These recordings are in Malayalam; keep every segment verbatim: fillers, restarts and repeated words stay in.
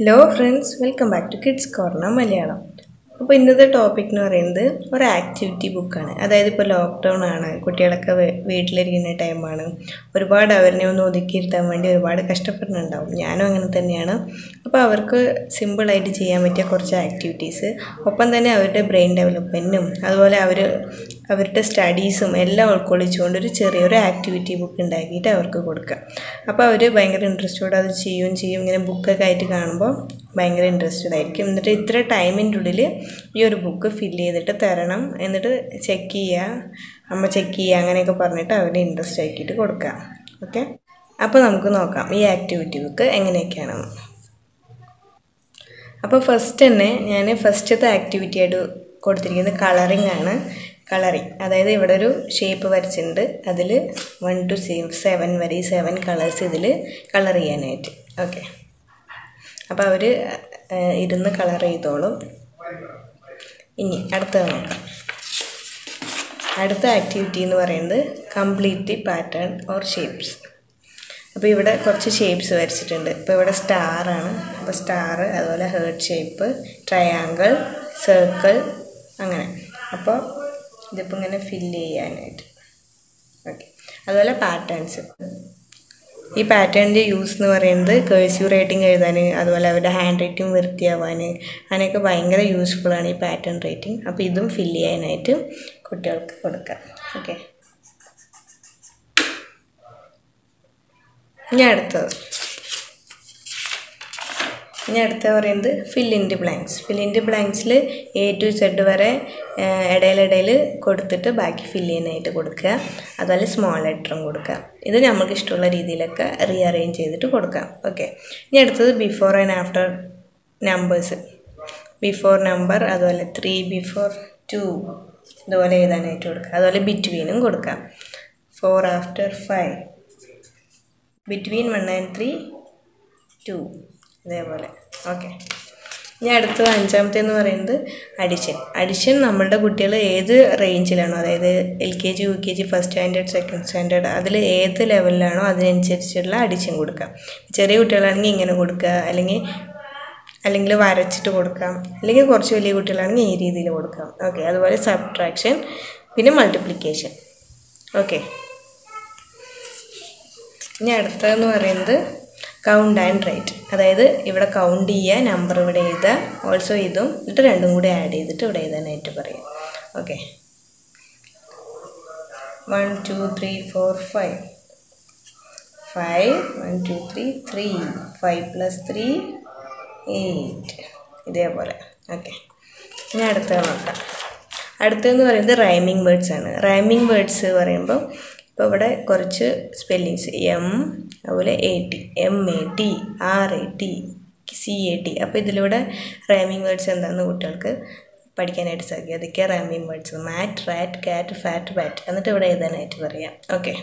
Hello friends, welcome back to kids corner Malayalam. അപ്പോൾ ഇന്നത്തെ ടോപ്പിക് എന്ന് പറയുന്നത് ഒരു ആക്ടിവിറ്റി ബുക്കാണ്. അതായത് ഇപ്പോൾ ലോക്ക്ഡൗൺ ആണ്, കുട്ടികളൊക്കെ വീട്ടിലിരിക്കുന്ന ടൈമാണ്. ഒരുപാട് അവരെ ഒന്ന് ഒതുക്കിയിരുത്താൻ വേണ്ടി ഒരുപാട് കഷ്ടപ്പെടുന്നുണ്ടാവും. ഞാനും അങ്ങനെ തന്നെയാണ്. അപ്പോൾ അവർക്ക് സിമ്പിളായിട്ട് ചെയ്യാൻ പറ്റിയ കുറച്ച് ആക്ടിവിറ്റീസ്, ഒപ്പം തന്നെ അവരുടെ ബ്രെയിൻ ഡെവലപ്മെൻറ്റും അതുപോലെ അവർ അവരുടെ സ്റ്റഡീസും എല്ലാം ഉൾക്കൊള്ളിച്ചുകൊണ്ട് ഒരു ചെറിയൊരു ആക്ടിവിറ്റി ബുക്ക് ഉണ്ടാക്കിയിട്ട് അവർക്ക് കൊടുക്കുക. അപ്പോൾ അവർ ഭയങ്കര ഇൻട്രസ്റ്റോടെ അത് ചെയ്യുകയും ചെയ്യും. ഇങ്ങനെ ബുക്കൊക്കെ ആയിട്ട് കാണുമ്പോൾ ഭയങ്കര ഇൻട്രസ്റ്റഡ് ആയിരിക്കും. എന്നിട്ട് ഇത്ര ടൈമിൻ്റെ ഉള്ളിൽ ഈ ഒരു ബുക്ക് ഫില്ല് ചെയ്തിട്ട് തരണം, എന്നിട്ട് ചെക്ക് ചെയ്യുക, അമ്മ ചെക്ക് ചെയ്യുക, അങ്ങനെയൊക്കെ പറഞ്ഞിട്ട് അവരെ ഇൻട്രസ്റ്റ് ആക്കിയിട്ട് കൊടുക്കുക. ഓക്കെ, അപ്പോൾ നമുക്ക് നോക്കാം ഈ ആക്ടിവിറ്റി ബുക്ക് എങ്ങനെയൊക്കെയാണെന്ന്. അപ്പോൾ ഫസ്റ്റ് തന്നെ ഞാൻ ഫസ്റ്റത്തെ ആക്ടിവിറ്റി ആയിട്ട് കൊടുത്തിരിക്കുന്നത് കളറിംഗ് ആണ്. കളറിങ്, അതായത് ഇവിടെ ഒരു ഷേപ്പ് വരച്ചിട്ടുണ്ട്, അതിൽ വൺ ടു സിക്സ് സെവൻ വരെ ഈ സെവൻ കളേഴ്സ് ഇതിൽ കളർ ചെയ്യാനായിട്ട്. ഓക്കെ, അപ്പോൾ അവർ ഇരുന്ന് കളർ ചെയ്തോളും. ഇനി അടുത്ത നോക്കാം. അടുത്ത ആക്ടിവിറ്റി എന്ന് പറയുന്നത് complete the pattern or shapes. അപ്പോൾ ഇവിടെ കുറച്ച് ഷേപ്സ് വരച്ചിട്ടുണ്ട്. ഇപ്പോൾ ഇവിടെ സ്റ്റാറാണ്, അപ്പോൾ സ്റ്റാർ, അതുപോലെ ഹേർട്ട് ഷേപ്പ്, ട്രയാങ്കിൾ, സർക്കിൾ, അങ്ങനെ. അപ്പോൾ ഇതിപ്പോൾ ഇങ്ങനെ ഫില്ല് ചെയ്യാനായിട്ട്. ഓക്കെ, അതുപോലെ പാറ്റേൺസ്. ഈ പാറ്റേണിൻ്റെ യൂസ് എന്ന് പറയുന്നത് കേഴ്സീവ് റൈറ്റിംഗ് എഴുതാൻ, അതുപോലെ അവരുടെ ഹാൻഡ് റൈറ്റിംഗ് വൃത്തിയാവാൻ, അതിനൊക്കെ ഭയങ്കര യൂസ്ഫുള്ളാണ് ഈ പാറ്റേൺ റൈറ്റിംഗ്. അപ്പോൾ ഇതും ഫില്ല് ചെയ്യാനായിട്ട് കുട്ടികൾക്ക് കൊടുക്കാം. ഓക്കെ, ഇനി അടുത്തത് ഇനി അടുത്ത പറയുന്നത് ഫില്ലിൻ്റെ ബ്ലാങ്ക്സ്. ഫില്ലിൻ്റെ ബ്ലാങ്ക്സിൽ എ ടു സെഡ് വരെ ഇടയിലിടയിൽ കൊടുത്തിട്ട് ബാക്കി ഫില്ല് ചെയ്യാനായിട്ട് കൊടുക്കുക. അതുപോലെ സ്മോൾ ലെറ്ററും കൊടുക്കുക. ഇത് നമുക്ക് ഇഷ്ടമുള്ള രീതിയിലൊക്കെ റീ അറേഞ്ച് ചെയ്തിട്ട് കൊടുക്കാം. ഓക്കെ, ഇനി അടുത്തത് before and after numbers. Before number, അതുപോലെ ത്രീ ബിഫോർ ടു, ഇതുപോലെ എഴുതാനായിട്ട് കൊടുക്കുക. അതുപോലെ ബിറ്റ്വീനും കൊടുക്കാം. Four after five, between one and three, two, അതേപോലെ. ഓക്കെ, ഇനി അടുത്തത് അഞ്ചാമത്തെ എന്ന് പറയുന്നത് അഡിഷൻ. അഡിഷൻ നമ്മളുടെ കുട്ടികൾ ഏത് റേഞ്ചിലാണോ, അതായത് L K G, U K G, first standard, second standard, അതിൽ ഏത് ലെവലിലാണോ അതിനനുസരിച്ചുള്ള അഡിഷൻ കൊടുക്കാം. ചെറിയ കുട്ടികളാണെങ്കിൽ ഇങ്ങനെ കൊടുക്കുക, അല്ലെങ്കിൽ അല്ലെങ്കിൽ വരച്ചിട്ട് കൊടുക്കാം, അല്ലെങ്കിൽ കുറച്ച് വലിയ കുട്ടികളാണെങ്കിൽ ഈ രീതിയിൽ കൊടുക്കാം. ഓക്കെ, അതുപോലെ സബ്ട്രാക്ഷൻ, പിന്നെ മൾട്ടിപ്ലിക്കേഷൻ. ഓക്കെ, ഇനി അടുത്തതെന്ന് പറയുന്നത് കൗണ്ട് ആൻഡ് റൈറ്റ്. അതായത് ഇവിടെ കൗണ്ട് ചെയ്യുക, നമ്പർ ഇവിടെ എഴുതുക, ഓൾസോ ഇതും, എന്നിട്ട് രണ്ടും കൂടി ആഡ് ചെയ്തിട്ട് ഇവിടെ എഴുതാനായിട്ട് പറയാം. Okay, one two three four five, five one two three three five plus three eight, ഇതേപോലെ. ഓക്കെ, ഇനി അടുത്ത നോക്കാം. അടുത്തതെന്ന് പറയുന്നത് റൈമിങ് വേർഡ്സ് ആണ്. റൈമിങ് വേർഡ്സ് പറയുമ്പോൾ ഇപ്പോൾ ഇവിടെ കുറച്ച് സ്പെല്ലിങ്സ്, എം, അതുപോലെ A T, M A T, R A T, C A T. അപ്പോൾ ഇതിലൂടെ റൈമിങ് വേർഡ്സ് എന്താണെന്ന് കുട്ടികൾക്ക് പഠിക്കാനായിട്ട് സാധിക്കും. അതൊക്കെ rhyming words. Mat, rat, cat, fat, bat, എന്നിട്ട് ഇവിടെ എഴുതാനായിട്ട് പറയാം. ഓക്കെ,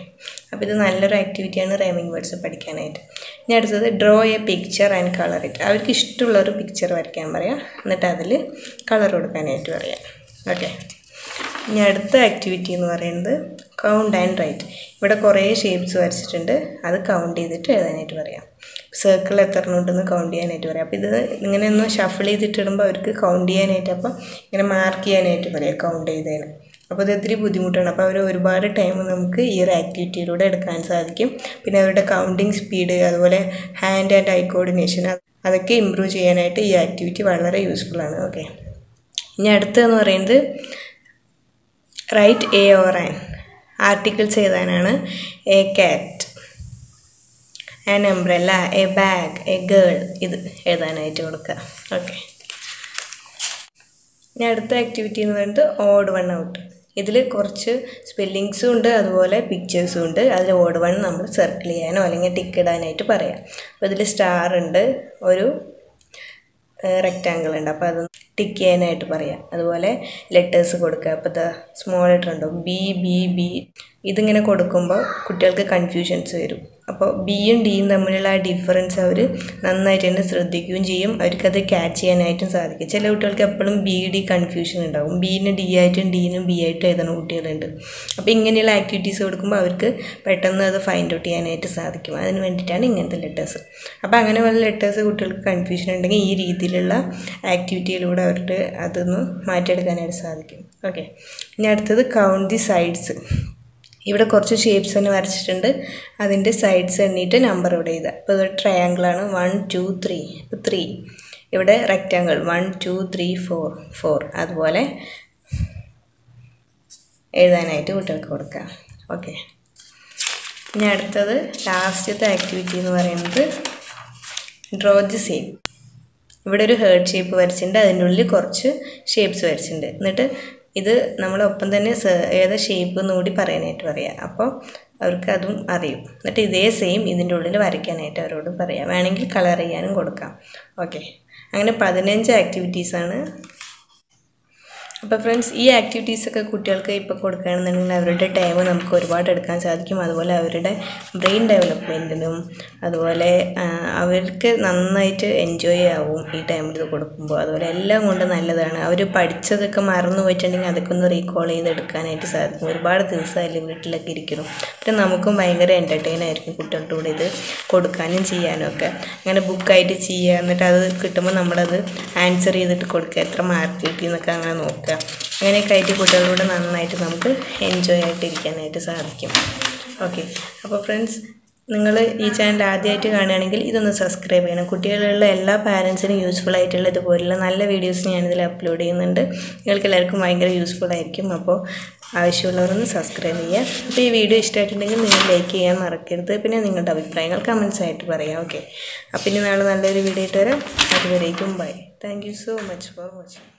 അപ്പോൾ ഇത് നല്ലൊരു ആക്ടിവിറ്റിയാണ് റൈമിങ് വേർഡ്സ് പഠിക്കാനായിട്ട്. ഇനി അടുത്തത് draw a picture and colour it. അവർക്ക് ഇഷ്ടമുള്ളൊരു പിക്ചർ വരയ്ക്കാൻ പറയാം, എന്നിട്ട് അതിൽ കളർ കൊടുക്കാനായിട്ട് പറയാം. ഓക്കെ, ഇനി അടുത്ത ആക്ടിവിറ്റി എന്ന് പറയുന്നത് കൗണ്ട് ആൻഡ് റൈറ്റ്. ഇവിടെ കുറേ ഷേപ്സ് വരച്ചിട്ടുണ്ട്, അത് കൗണ്ട് ചെയ്തിട്ട് എഴുതാനായിട്ട് പറയാം. സർക്കിൾ എത്ര ഉണ്ടെന്ന് കൗണ്ട് ചെയ്യാനായിട്ട് പറയാം. അപ്പോൾ ഇത് ഇങ്ങനെ ഒന്ന് ഷഫിൾ ചെയ്തിട്ട് ഇടുമ്പോൾ അവർക്ക് കൗണ്ട് ചെയ്യാനായിട്ട്, അപ്പോൾ ഇങ്ങനെ മാർക്ക് ചെയ്യാനായിട്ട് പറയാം കൗണ്ട് ചെയ്തതിന്. അപ്പോൾ ഇത് ഒത്തിരി ബുദ്ധിമുട്ടാണ്. അപ്പോൾ അവർ ഒരുപാട് ടൈം നമുക്ക് ഈ ഒരു ആക്ടിവിറ്റിയിലൂടെ എടുക്കാൻ സാധിക്കും. പിന്നെ അവരുടെ കൗണ്ടിങ് സ്പീഡ്, അതുപോലെ ഹാൻഡ് ആൻഡ് ഐ കോർഡിനേഷൻ, അതൊക്കെ ഇമ്പ്രൂവ് ചെയ്യാനായിട്ട് ഈ ആക്ടിവിറ്റി വളരെ യൂസ്ഫുള്ളാണ്. ഓക്കെ, ഇനി അടുത്തതെന്ന് പറയുന്നത് write a or an. Articles എഴുതാനാണ്. A cat, an umbrella, a bag, a girl, ഇത് എഴുതാനായിട്ട് കൊടുക്കുക. ഓക്കെ, ഇനി അടുത്ത ആക്ടിവിറ്റി എന്ന് പറയുന്നത് ഓഡ് വൺ ഔട്ട്. ഇതിൽ കുറച്ച് സ്പെല്ലിങ്സും ഉണ്ട്, അതുപോലെ പിക്ചേഴ്സും ഉണ്ട്. അതിൽ ഓഡ് വൺ നമ്മൾ സർക്കിൾ ചെയ്യാനോ അല്ലെങ്കിൽ ടിക്ക് ഇടാനായിട്ട് പറയാം. അപ്പോൾ ഇതിൽ സ്റ്റാർ ഉണ്ട്, ഒരു റെക്റ്റാങ്കിൾ ഉണ്ട്, അപ്പോൾ അത് ടിക്ക് ചെയ്യാനായിട്ട് പറയാം. അതുപോലെ ലെറ്റേഴ്സ് കൊടുക്കുക. അപ്പോൾ ദ സ്മോൾ ലെറ്റർ ഉണ്ടോ, ബി ബി ബി, ഇതിങ്ങനെ കൊടുക്കുമ്പോൾ കുട്ടികൾക്ക് കൺഫ്യൂഷൻസ് വരും. അപ്പോൾ ബിയും ഡിയും തമ്മിലുള്ള ആ ഡിഫറൻസ് അവർ നന്നായിട്ട് തന്നെ ശ്രദ്ധിക്കുകയും ചെയ്യും, അവർക്കത് ക്യാച്ച് ചെയ്യാനായിട്ടും സാധിക്കും. ചില കുട്ടികൾക്ക് എപ്പോഴും ബി ഡി കൺഫ്യൂഷൻ ഉണ്ടാകും, ബീന് ഡി ആയിട്ടും ഡീനും ബി ആയിട്ടും എഴുതുന്ന കുട്ടികളുണ്ട്. അപ്പോൾ ഇങ്ങനെയുള്ള ആക്ടിവിറ്റീസ് കൊടുക്കുമ്പോൾ അവർക്ക് പെട്ടെന്ന് അത് ഫൈൻഡ് ഔട്ട് ചെയ്യാനായിട്ട് സാധിക്കും. അതിന് വേണ്ടിയിട്ടാണ് ഇങ്ങനത്തെ ലെറ്റേഴ്സ്. അപ്പോൾ അങ്ങനെ വല്ല ലെറ്റേഴ്സ് കുട്ടികൾക്ക് കൺഫ്യൂഷൻ ഉണ്ടെങ്കിൽ ഈ രീതിയിലുള്ള ആക്ടിവിറ്റിയിലൂടെ അവർക്ക് അതൊന്ന് മാറ്റിയെടുക്കാനായിട്ട് സാധിക്കും. ഓക്കെ, ഇനി അടുത്തത് കൗണ്ട് ദി സൈഡ്സ്. ഇവിടെ കുറച്ച് ഷേപ്സ് തന്നെ വരച്ചിട്ടുണ്ട്, അതിൻ്റെ സൈഡ്സ് എണ്ണിയിട്ട് നമ്പർ ഇവിടെ എഴുതുക. അപ്പോൾ ഇതൊരു ട്രയാങ്കിളാണ്, വൺ ടു ത്രീ. ഇപ്പോൾ ത്രീ ഇവിടെ rectangle, one two three four four അതുപോലെ എഴുതാനായിട്ട് കുട്ടികൾക്ക് കൊടുക്കാം. ഓക്കെ, ഇനി അടുത്തത് ലാസ്റ്റത്തെ ആക്ടിവിറ്റി എന്ന് പറയുന്നത് ഡ്രോ ദി ഷേപ്പ്. ഇവിടെ ഒരു ഹേർട്ട് ഷേപ്പ് വരച്ചിട്ടുണ്ട്, അതിൻ്റെ ഉള്ളിൽ കുറച്ച് ഷേപ്സ് വരച്ചിട്ടുണ്ട്. എന്നിട്ട് ഇത് നമ്മളൊപ്പം തന്നെ ഏതാ ഷേപ്പ് എന്ന് കൂടി പറയാനായിട്ട് പറയാം, അപ്പോൾ അവർക്ക് അതും അറിയും. എന്നിട്ട് ഇതേ സെയിം ഇതിൻ്റെ ഉള്ളിൽ വരയ്ക്കാനായിട്ട് അവരോട് പറയാം, വേണമെങ്കിൽ കളർ ചെയ്യാനും കൊടുക്കാം. ഓക്കെ, അങ്ങനെ പതിനഞ്ച് ആക്ടിവിറ്റീസാണ്. അപ്പോൾ ഫ്രണ്ട്സ്, ഈ ആക്ടിവിറ്റീസൊക്കെ കുട്ടികൾക്ക് ഇപ്പോൾ കൊടുക്കുകയാണെന്നുണ്ടെങ്കിൽ അവരുടെ ടൈം നമുക്ക് ഒരുപാട് എടുക്കാൻ സാധിക്കും. അതുപോലെ അവരുടെ ബ്രെയിൻ ഡെവലപ്മെൻറ്റിനും അതുപോലെ അവർക്ക് നന്നായിട്ട് എൻജോയ് ആവും ഈ ടൈമിൽ ഇത് കൊടുക്കുമ്പോൾ. അതുപോലെ എല്ലാം കൊണ്ട് നല്ലതാണ്. അവർ പഠിച്ചതൊക്കെ മറന്നു പോയിട്ടുണ്ടെങ്കിൽ അതൊക്കെ ഒന്ന് റീകോൾ ചെയ്തെടുക്കാനായിട്ട് സാധിക്കും. ഒരുപാട് ദിവസമായാലും വീട്ടിലൊക്കെ ഇരിക്കണം, പിന്നെ നമുക്കും ഭയങ്കര എൻ്റർടൈൻ ആയിരിക്കും കുട്ടികളുടെ കൂടെ ഇത് കൊടുക്കാനും ചെയ്യാനും ഒക്കെ. അങ്ങനെ ബുക്കായിട്ട് ചെയ്യുക, എന്നിട്ട് അത് കിട്ടുമ്പോൾ നമ്മളത് ആൻസർ ചെയ്തിട്ട് കൊടുക്കുക, എത്ര മാർക്ക് കിട്ടിയെന്നൊക്കെ അങ്ങനെ നോക്കുക. അങ്ങനെയൊക്കെ ആയിട്ട് കുട്ടികളിലൂടെ നന്നായിട്ട് നമുക്ക് എൻജോയ് ആയിട്ട് ഇരിക്കാനായിട്ട് സാധിക്കും. ഓക്കെ, അപ്പോൾ ഫ്രണ്ട്സ്, നിങ്ങൾ ഈ ചാനൽ ആദ്യമായിട്ട് കാണുകയാണെങ്കിൽ ഇതൊന്ന് സബ്സ്ക്രൈബ് ചെയ്യണം. കുട്ടികളുള്ള എല്ലാ പാരൻസിനും യൂസ്ഫുൾ ആയിട്ടുള്ള ഇതുപോലുള്ള നല്ല വീഡിയോസ് ഞാനിതിൽ അപ്ലോഡ് ചെയ്യുന്നുണ്ട്. നിങ്ങൾക്ക് എല്ലാവർക്കും ഭയങ്കര യൂസ്ഫുൾ ആയിരിക്കും. അപ്പോൾ ആവശ്യമുള്ളവരൊന്ന് സബ്സ്ക്രൈബ് ചെയ്യുക. അപ്പോൾ ഈ വീഡിയോ ഇഷ്ടമായിട്ടുണ്ടെങ്കിൽ നിങ്ങൾ ലൈക്ക് ചെയ്യാൻ മറക്കരുത്. പിന്നെ നിങ്ങളുടെ അഭിപ്രായങ്ങൾ കമൻസ് ആയിട്ട് പറയാം. ഓക്കെ, അപ്പം ഇനി നാളെ നല്ലൊരു വീഡിയോ ഇട്ട് വരാം. അതുവരേക്കും bye. Thank you so much for watching.